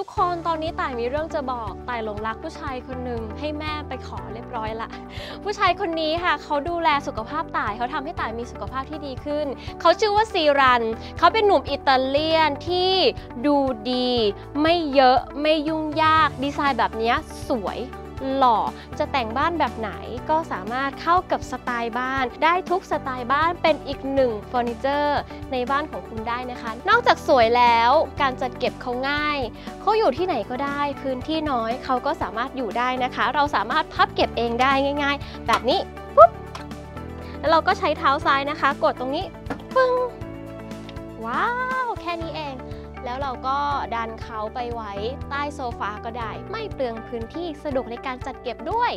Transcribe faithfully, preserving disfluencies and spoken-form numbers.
ทุกคนตอนนี้ต่ายมีเรื่องจะบอกต่ายหลงรักผู้ชายคนหนึ่งให้แม่ไปขอเรียบร้อยละผู้ชายคนนี้ค่ะเขาดูแลสุขภาพต่ายเขาทำให้ต่ายมีสุขภาพที่ดีขึ้นเขาชื่อว่าซีรันเขาเป็นหนุ่มอิตาเลียนที่ดูดีไม่เยอะไม่ยุ่งยากดีไซน์แบบนี้สวยหล่อจะแต่งบ้านแบบไหนก็สามารถเข้ากับสไตล์บ้านได้ทุกสไตล์บ้านเป็นอีกหนึ่งเฟอร์นิเจอร์ในบ้านของคุณได้นะคะนอกจากสวยแล้วการจัดเก็บเขาง่ายเขาอยู่ที่ไหนก็ได้พื้นที่น้อยเขาก็สามารถอยู่ได้นะคะเราสามารถพับเก็บเองได้ง่ายๆแบบนี้ปุ๊บแล้วเราก็ใช้เท้าซ้ายนะคะกดตรงนี้ปึ้งว้าวแค่นี้เองแล้วเราก็ดันเขาไปไว้ใต้โซฟาก็ได้ไม่เปลืองพื้นที่สะดวกในการจัดเก็บด้วย